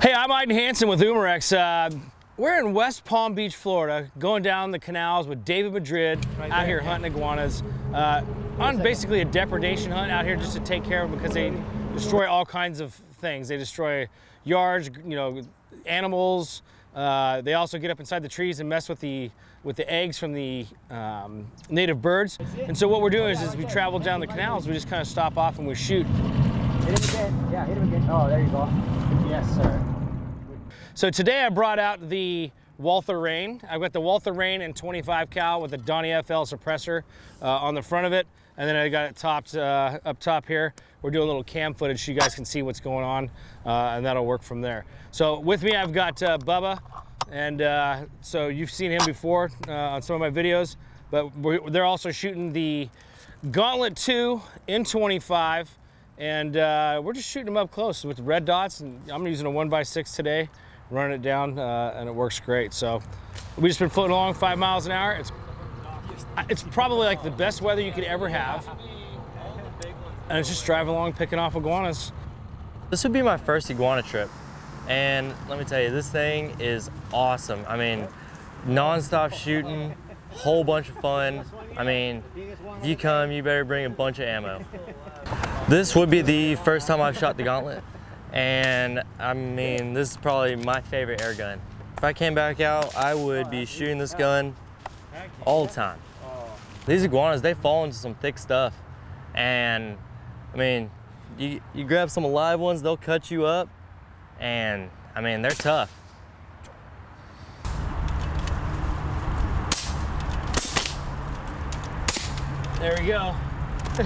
Hey, I'm Aiden Hansen with Umarex. We're in West Palm Beach, Florida, going down the canals with David Madrid out here hunting iguanas on basically a depredation hunt out here just to take care of them because they destroy all kinds of things. They destroy yards, you know, animals. They also get up inside the trees and mess with the eggs from the native birds. And so what we're doing is we travel down the canals, we just kind of stop off and we shoot. Hit him again. Yeah, hit him again. Oh, there you go. Yes, sir. So today I brought out the Walther Reign. I've got the Walther Reign and 25 cal with the DonnyFL suppressor on the front of it. And then I got it topped up top here. We're doing a little cam footage so you guys can see what's going on and that'll work from there. So with me I've got Bubba, and so you've seen him before on some of my videos, but they're also shooting the Gauntlet 2 in 25. And we're just shooting them up close with red dots, and I'm using a 1x6 today, running it down, and it works great. So we've just been floating along 5 miles an hour. It's probably like the best weather you could ever have, and it's just driving along, picking off iguanas. This would be my first iguana trip, and let me tell you, this thing is awesome. I mean, nonstop shooting, whole bunch of fun. I mean, if you come, you better bring a bunch of ammo. This would be the first time I've shot the Gauntlet, and I mean, this is probably my favorite air gun. If I came back out, I would be shooting this gun all the time. These iguanas, they fall into some thick stuff, and I mean, you grab some alive ones, they'll cut you up, and I mean, they're tough. There we go. All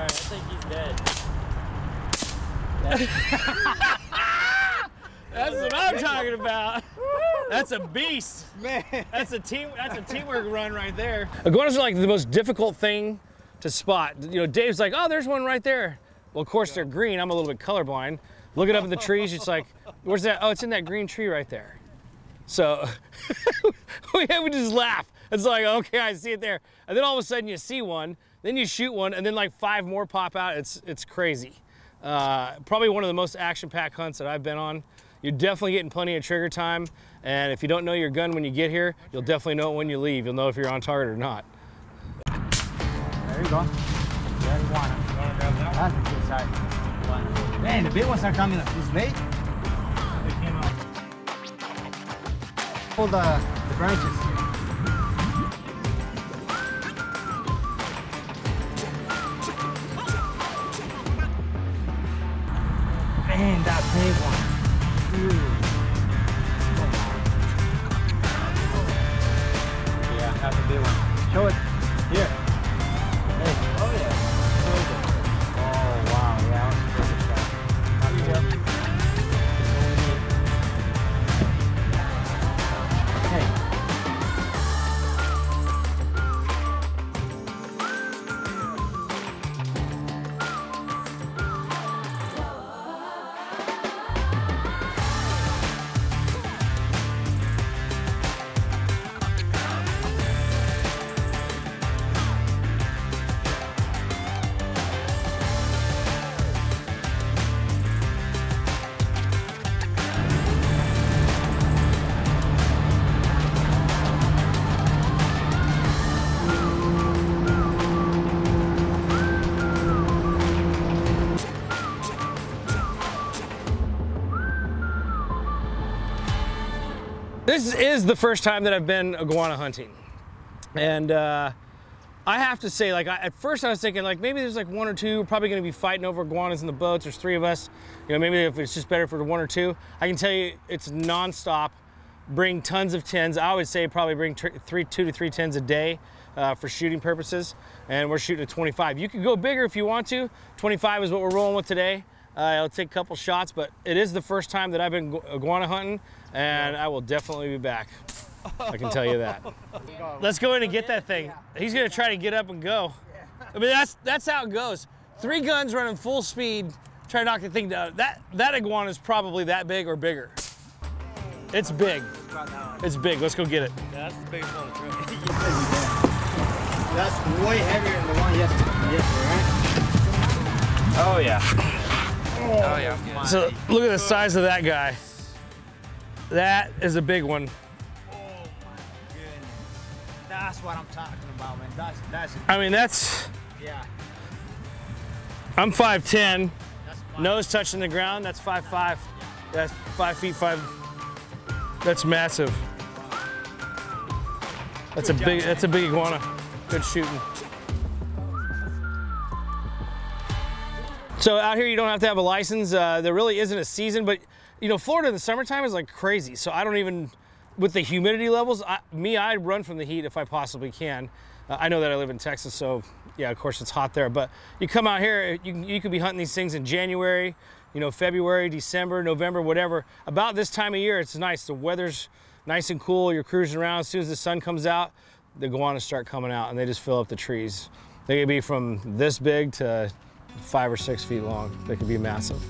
right, I think he's dead. That's what I'm talking about. That's a beast, man. That's a teamwork run right there. Iguanas are like the most difficult thing to spot. You know, Dave's like, oh, there's one right there. Well, of course they're green. I'm a little bit colorblind. Looking up in the trees, it's like, where's that? Oh, it's in that green tree right there. So we just laugh. It's like, okay, I see it there. And then all of a sudden you see one, then you shoot one, and then like 5 more pop out. It's crazy. Probably one of the most action-packed hunts that I've been on. You're definitely getting plenty of trigger time, and if you don't know your gun when you get here, you'll definitely know it when you leave. You'll know if you're on target or not. There you go. There you want it. That's a good sight. Man, the big ones are coming up this late. They came out. Pull the branches. And that big one. Ooh. Yeah, that's a big one. Show it. Here. Hey. Oh, yeah. Oh, wow. Yeah, that was a perfect . This is the first time that I've been iguana hunting, and I have to say, like, at first I was thinking, like, maybe there's like 1 or 2, we're probably going to be fighting over iguanas in the boats. There's 3 of us, you know, maybe if it's just better for 1 or 2. I can tell you, it's nonstop. Bring tons of tins. I would say probably bring 2 to 3 tins a day for shooting purposes, and we're shooting a 25. You can go bigger if you want to. 25 is what we're rolling with today. I'll take a couple shots, but it is the first time that I've been iguana hunting, and I will definitely be back. I can tell you that. Let's go in and get that thing. He's gonna try to get up and go. I mean, that's how it goes. 3 guns running full speed, try to knock the thing down. That iguana is probably that big or bigger. It's big. It's big. Let's go get it. Yeah, that's the biggest one. That's way heavier than the one yesterday, right? Oh yeah. Oh, yeah. So look at the size of that guy. That is a big one. Oh, my goodness. That's what I'm talking about, man. That's I mean, that's... Yeah. I'm 5'10". Nose touching the ground, that's 5'5". Yeah. That's 5 feet 5. That's massive. That's a big. That's a big iguana. Good shooting. So out here, you don't have to have a license. There really isn't a season, but you know, Florida in the summertime is like crazy. So I don't even, with the humidity levels, I'd run from the heat if I possibly can. I know that I live in Texas, so yeah, of course it's hot there. But you come out here, you could be hunting these things in January, you know, February, December, November, whatever. About this time of year, it's nice. The weather's nice and cool. You're cruising around. As soon as the sun comes out, the iguanas start coming out, and they just fill up the trees. They could be from this big to 5 or 6 feet long. They could be massive.